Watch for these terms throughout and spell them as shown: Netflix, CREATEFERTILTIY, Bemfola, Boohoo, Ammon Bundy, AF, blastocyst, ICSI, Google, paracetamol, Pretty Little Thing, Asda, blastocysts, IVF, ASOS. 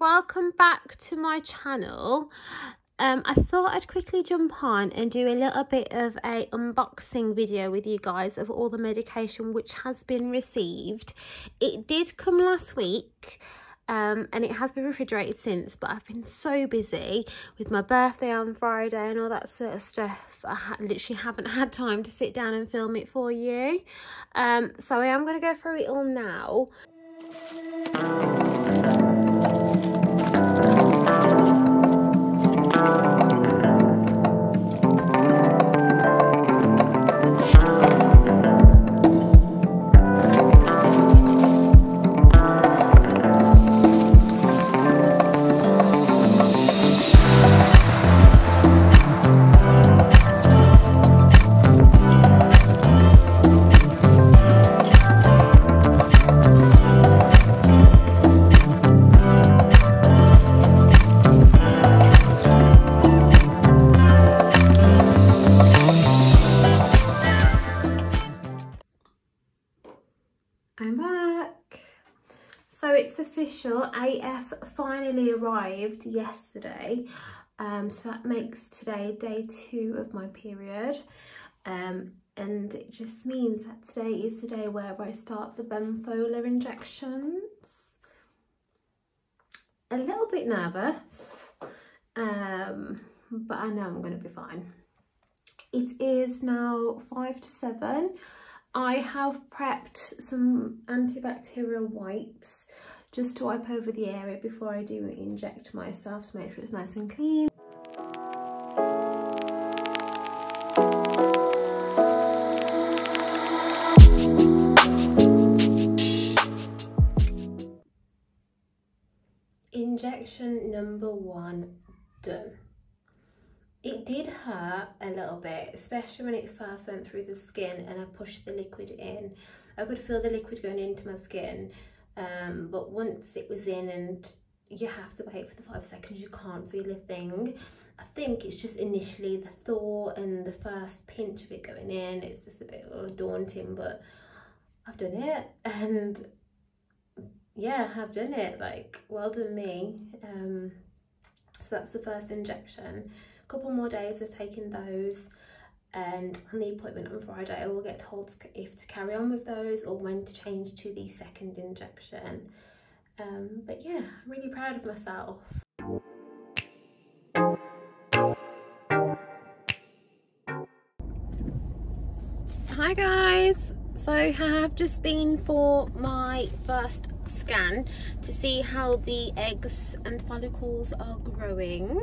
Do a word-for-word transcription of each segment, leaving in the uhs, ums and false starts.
welcome back to my channel. Um, I thought I'd quickly jump on and do a little bit of a unboxing video with you guys of all the medication which has been received. It did come last week, um, and it has been refrigerated since, but I've been so busy with my birthday on Friday and all that sort of stuff. I ha literally haven't had time to sit down and film it for you. Um, so I am going to go through it all now. A F finally arrived yesterday, um, so that makes today day two of my period, um, and it just means that today is the day where I start the Bemfola injections. A little bit nervous, um, but I know I'm going to be fine. It is now five to seven. I have prepped some antibacterial wipes just to wipe over the area before I do inject myself to make sure it's nice and clean. Injection number one, done. It did hurt a little bit, especially when it first went through the skin and I pushed the liquid in. I could feel the liquid going into my skin. Um, but once it was in, and you have to wait for the five seconds, you can't feel a thing. I think it's just initially the thaw and the first pinch of it going in. It's just a bit daunting, but I've done it, and yeah, I've done it. Like, well done me. Um, so that's the first injection. A couple more days of taking those, and on the appointment on Friday I will get told if to carry on with those or when to change to the second injection. Um, but yeah, I'm really proud of myself. Hi guys, so I have just been for my first scan to see how the eggs and follicles are growing.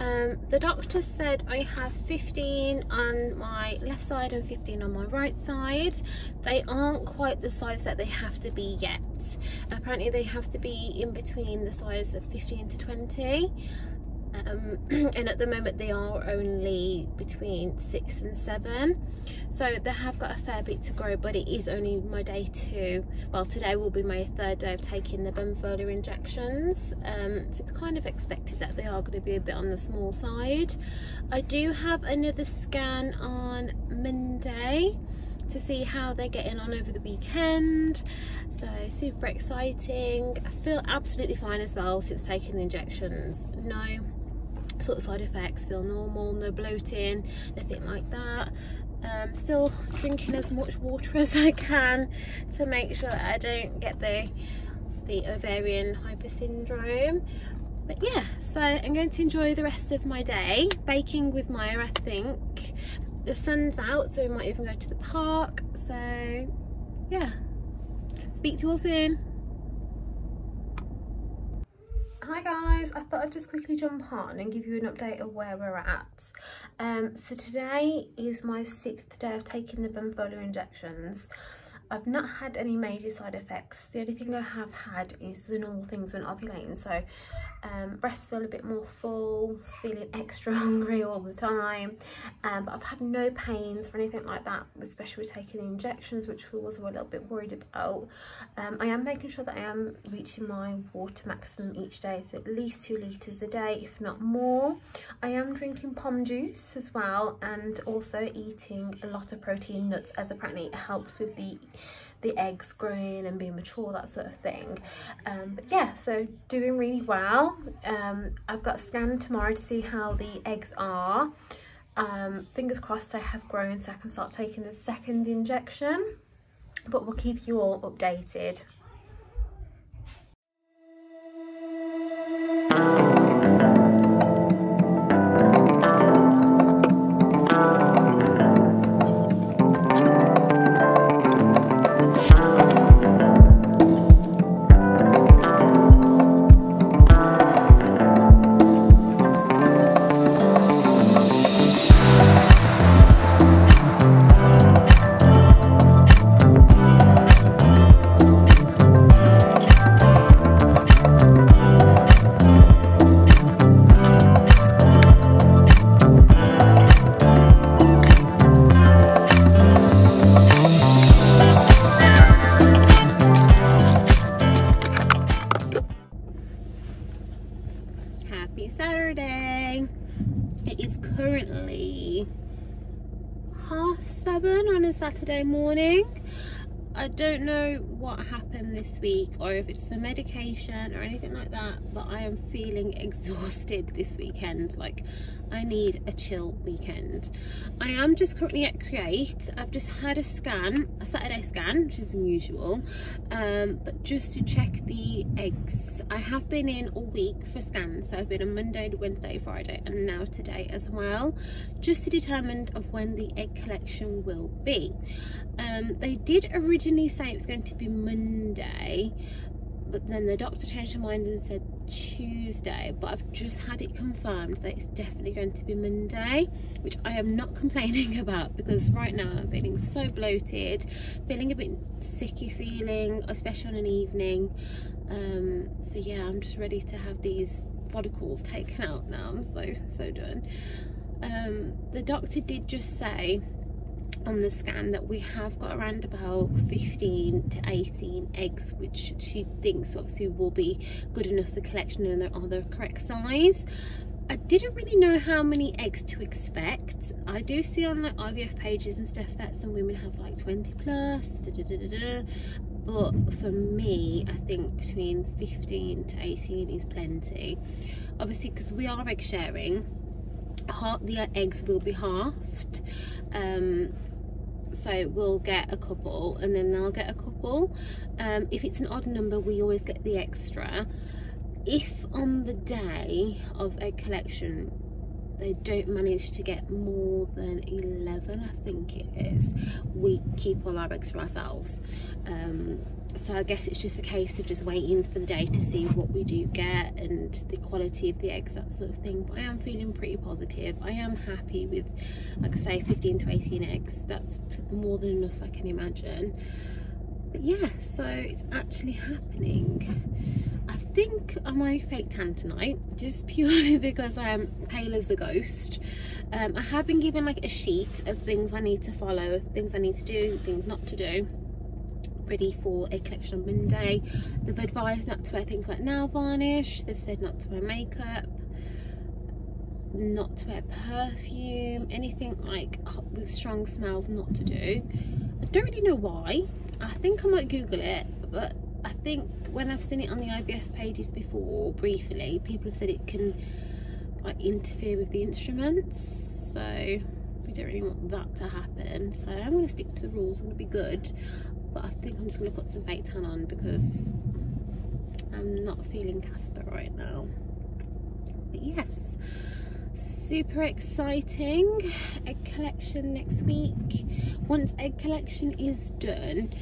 Um, the doctor said I have fifteen on my left side and fifteen on my right side. They aren't quite the size that they have to be yet. Apparently they have to be in between the size of fifteen to twenty, um, and at the moment they are only between six and seven, so they have got a fair bit to grow, but it is only my day two. Well, today will be my third day of taking the Bemfola injections, um, so it's kind of expected that they are going to be a bit on the small side. I do have another scan on Monday to see how they're getting on over the weekend, so super exciting. I feel absolutely fine as well since taking the injections. No sort of side effects, feel normal, no bloating, nothing like that. Um, still drinking as much water as I can to make sure that I don't get the, the ovarian hyper syndrome. But yeah, so I'm going to enjoy the rest of my day, baking with Maya I think. The sun's out, so we might even go to the park, so yeah, speak to us soon. Hi guys, I thought I'd just quickly jump on and give you an update of where we're at. Um, so today is my sixth day of taking the Bemfola injections. I've not had any major side effects. The only thing I have had is the normal things when ovulating, so um, breasts feel a bit more full, feeling extra hungry all the time, um, but I've had no pains or anything like that, especially with taking the injections, which I was a little bit worried about. Um, I am making sure that I am reaching my water maximum each day, so at least two litres a day, if not more. I am drinking pom juice as well, and also eating a lot of protein nuts, as apparently it helps with the the eggs growing and being mature, that sort of thing. Um, but yeah, so doing really well. Um, I've got scanned tomorrow to see how the eggs are. Um, fingers crossed they have grown so I can start taking the second injection, but we'll keep you all updated. Saturday morning. I don't know what happened this week or if it's the medication or anything like that, but I am feeling exhausted this weekend. Like, I need a chill weekend. I am just currently at Create. I've just had a scan, a Saturday scan, which is unusual, um, but just to check the eggs. I have been in all week for scans, so I've been on Monday, Wednesday, Friday, and now today as well, just to determine of when the egg collection will be. Um, they did originally say it was going to be Monday, but then the doctor changed her mind and said Tuesday, but I've just had it confirmed that it's definitely going to be Monday, which I am not complaining about, because right now I'm feeling so bloated, feeling a bit sicky feeling, especially on an evening. Um, so yeah, I'm just ready to have these follicles taken out now. I'm so, so done. Um, the doctor did just say on the scan that we have got around about fifteen to eighteen eggs, which she thinks obviously will be good enough for collection and they're on the correct size. I didn't really know how many eggs to expect. I do see on like I V F pages and stuff that some women have like twenty plus, da, da, da, da, da. But for me, I think between fifteen to eighteen is plenty. Obviously, because we are egg sharing, half the eggs will be halved, um so we'll get a couple and then they'll get a couple. Um if it's an odd number, we always get the extra. If on the day of egg collection they don't manage to get more than eleven, I think it is, we keep all our eggs for ourselves. Um so I guess it's just a case of just waiting for the day to see what we do get and the quality of the eggs, that sort of thing. But I am feeling pretty positive. I am happy with, like I say, fifteen to eighteen eggs. That's more than enough, I can imagine. But yeah, so it's actually happening. I think I might fake tan tonight, just purely because I am pale as a ghost. um, I have been given like a sheet of things I need to follow, things I need to do, things not to do, ready for a collection on Monday. They've advised not to wear things like nail varnish, they've said not to wear makeup, not to wear perfume, anything like with strong smells, not to do. I don't really know why. I think I might Google it, but I think when I've seen it on the I V F pages before briefly, people have said it can like interfere with the instruments, so we don't really want that to happen. So I'm going to stick to the rules, I'm going to be good. But I think I'm just going to put some fake tan on because I'm not feeling Casper right now. But yes, super exciting. Egg collection next week. Once egg collection is done,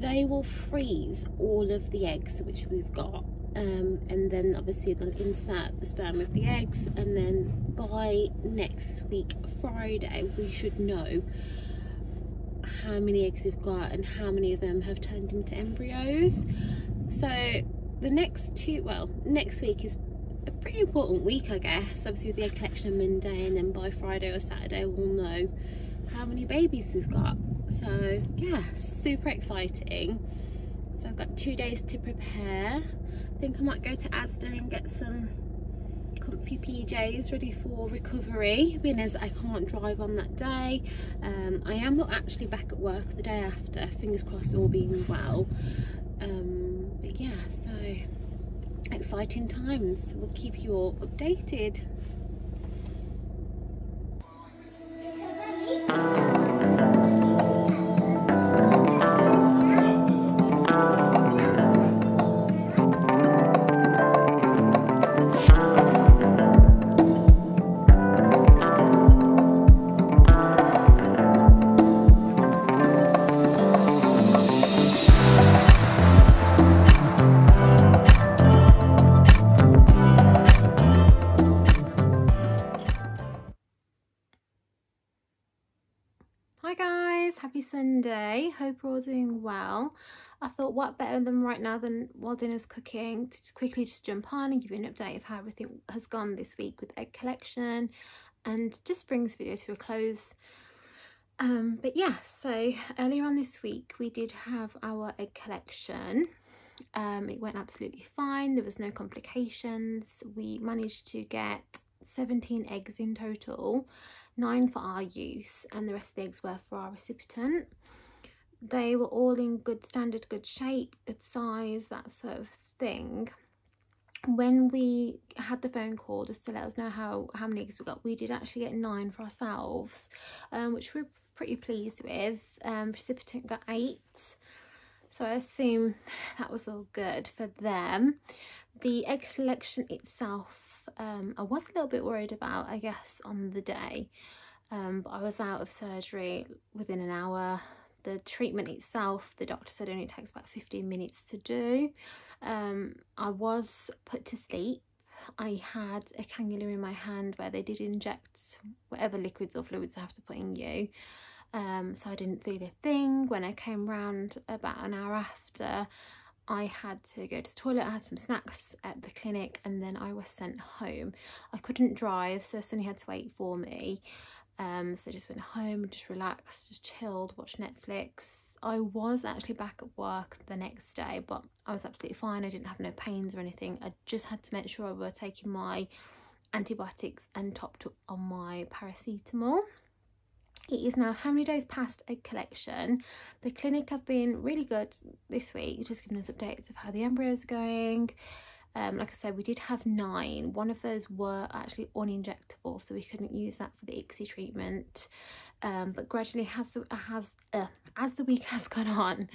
they will freeze all of the eggs which we've got. Um, and then obviously they'll insert the sperm with the eggs. And then by next week, Friday, we should know how many eggs we've got and how many of them have turned into embryos. So the next two, well, next week is a pretty important week, I guess. Obviously with the egg collection on Monday, and then by Friday or Saturday we'll know how many babies we've got. So yeah, super exciting. So I've got two days to prepare. I think I might go to Asda and get some comfy P Js ready for recovery, being as I can't drive on that day. um, I am actually back at work the day after, fingers crossed, all being well. Um, but yeah, so exciting times. We'll keep you all updated. Sunday, hope we're all doing well. I thought what better than right now than while dinner's cooking to quickly just jump on and give you an update of how everything has gone this week with egg collection and just bring this video to a close. Um, but yeah, so earlier on this week we did have our egg collection. Um, it went absolutely fine, there was no complications. We managed to get seventeen eggs in total, nine for our use and the rest of the eggs were for our recipient. They were all in good standard, good shape, good size, that sort of thing. When we had the phone call just to let us know how how many eggs we got, we did actually get nine for ourselves, um, which we're pretty pleased with. Um, recipient got eight, so I assume that was all good for them. The egg selection itself, Um, I was a little bit worried about, I guess, on the day, um, but I was out of surgery within an hour. The treatment itself, the doctor said, only takes about fifteen minutes to do. Um, I was put to sleep. I had a cannula in my hand where they did inject whatever liquids or fluids they have to put in you. Um, so I didn't feel a thing. When I came round about an hour after, I had to go to the toilet, I had some snacks at the clinic and then I was sent home. I couldn't drive, so Sonny had to wait for me. Um, so I just went home, just relaxed, just chilled, watched Netflix. I was actually back at work the next day, but I was absolutely fine. I didn't have no pains or anything. I just had to make sure I were taking my antibiotics and topped up on my paracetamol. It is now how many days past egg collection. The clinic have been really good this week, just giving us updates of how the embryos are going. Um, like I said, we did have nine. One of those were actually uninjectable, so we couldn't use that for the I C S I treatment. Um, but gradually, has the, has, uh, as the week has gone on,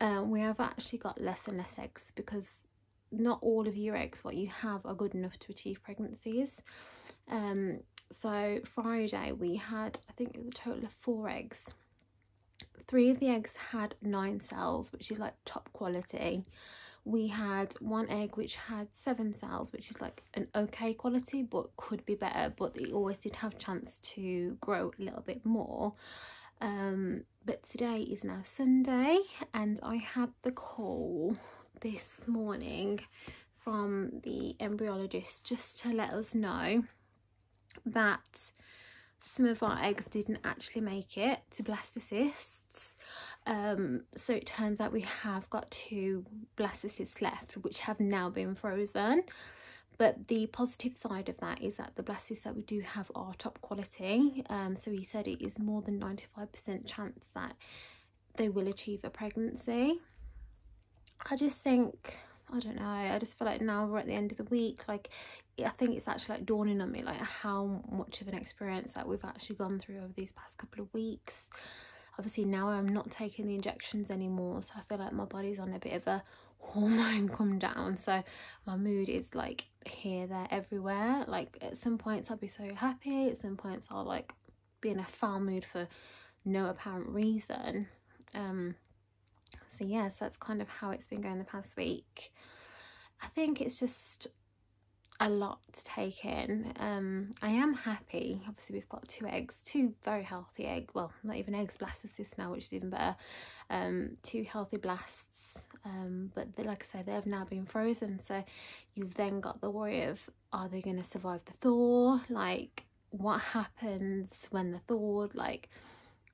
um, we have actually got less and less eggs because not all of your eggs, what you have, are good enough to achieve pregnancies. Um, So Friday we had, I think it was a total of four eggs. Three of the eggs had nine cells, which is like top quality. We had one egg which had seven cells, which is like an okay quality, but could be better. But it always did have chance to grow a little bit more. Um, but today is now Sunday and I had the call this morning from the embryologist just to let us know that some of our eggs didn't actually make it to blastocysts. Um, so it turns out we have got two blastocysts left, which have now been frozen. But the positive side of that is that the blastocysts that we do have are top quality. Um, so he said it is more than ninety-five percent chance that they will achieve a pregnancy. I just think, I don't know, I just feel like now we're at the end of the week, like I think it's actually like dawning on me like how much of an experience that we've actually gone through over these past couple of weeks. Obviously now I'm not taking the injections anymore, so I feel like my body's on a bit of a hormone come down, so my mood is like here, there, everywhere. Like at some points I'll be so happy, at some points I'll like be in a foul mood for no apparent reason. um So yes, that's kind of how it's been going the past week. I think it's just a lot to take in. Um, I am happy. Obviously, we've got two eggs, two very healthy egg. Well, not even eggs, blastocysts now, which is even better. Um, two healthy blasts. Um, but like I said, they have now been frozen. So you've then got the worry of, are they going to survive the thaw? Like, what happens when they're thawed? Like,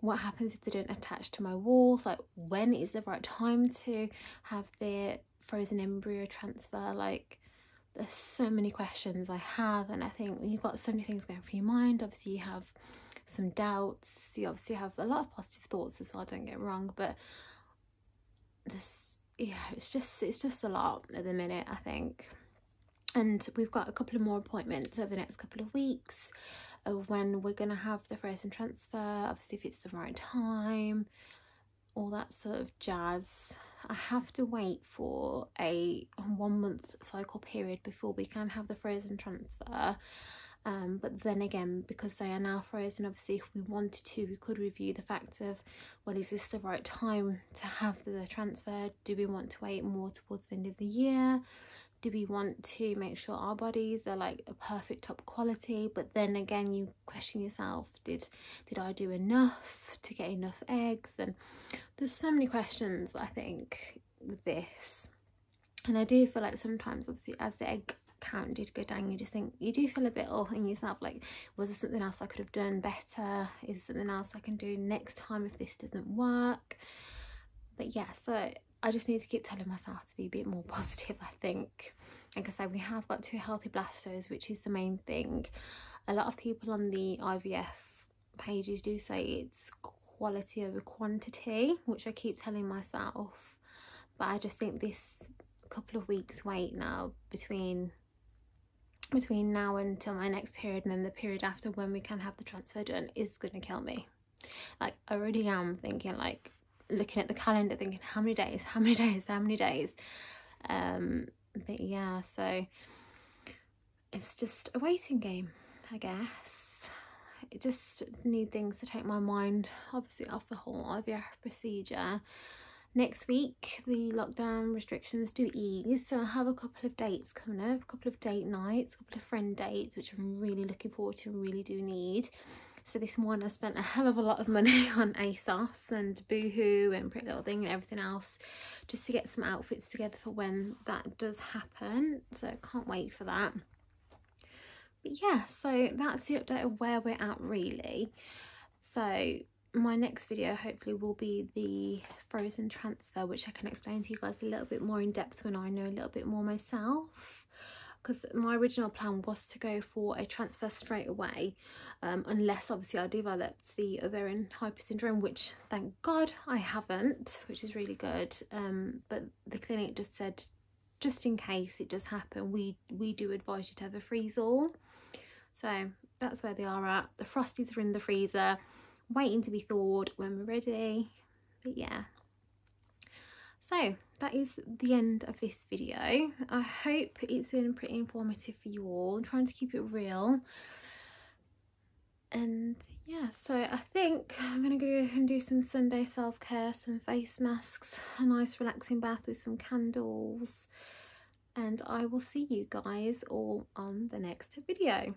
what happens if they don't attach to my walls? Like, when is the right time to have their frozen embryo transfer? Like, there's so many questions I have, and I think you've got so many things going through your mind. Obviously you have some doubts, you obviously have a lot of positive thoughts as well, don't get me wrong, but this, yeah, it's just it's just a lot at the minute, I think. And we've got a couple of more appointments over the next couple of weeks uh, when we're going to have the frozen transfer, obviously if it's the right time, all that sort of jazz. I have to wait for a one month cycle period before we can have the frozen transfer, um, but then again, because they are now frozen, obviously if we wanted to, we could review the fact of, well, is this the right time to have the transfer? Do we want to wait more towards the end of the year? Do we want to make sure our bodies are like a perfect top quality? But then again, you question yourself, did did I do enough to get enough eggs? And there's so many questions, I think, with this. And I do feel like sometimes, obviously, as the egg count did go down, you just think, you do feel a bit off in yourself, like, was there something else I could have done better? Is there something else I can do next time if this doesn't work? But yeah, so I just need to keep telling myself to be a bit more positive, I think. Like I said, we have got two healthy blastos, which is the main thing. A lot of people on the I V F pages do say it's quality over quantity, which I keep telling myself. But I just think this couple of weeks wait now, between between now until my next period and then the period after when we can have the transfer done, is going to kill me. Like, I really am thinking, like, looking at the calendar thinking, how many days how many days how many days um but yeah, so it's just a waiting game, I guess. I just need things to take my mind obviously off the whole I V F procedure. Next week the lockdown restrictions do ease, so I have a couple of dates coming up, a couple of date nights, a couple of friend dates, which I'm really looking forward to and really do need. So this one I spent a hell of a lot of money on ASOS and Boohoo and Pretty Little Thing and everything else, just to get some outfits together for when that does happen. So I can't wait for that. But yeah, so that's the update of where we're at really. So my next video hopefully will be the frozen transfer, which I can explain to you guys a little bit more in depth when I know a little bit more myself. Because my original plan was to go for a transfer straight away, um, unless obviously I developed the ovarian hyper syndrome, which thank God I haven't, which is really good. Um, but the clinic just said, just in case it does happen, we, we do advise you to have a freeze-all. So that's where they are at. The Frosties are in the freezer, waiting to be thawed when we're ready. But yeah. So that is the end of this video. I hope it's been pretty informative for you all. I'm trying to keep it real. And yeah, so I think I'm going to go and do some Sunday self-care, some face masks, a nice relaxing bath with some candles. And I will see you guys all on the next video.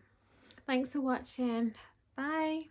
Thanks for watching. Bye.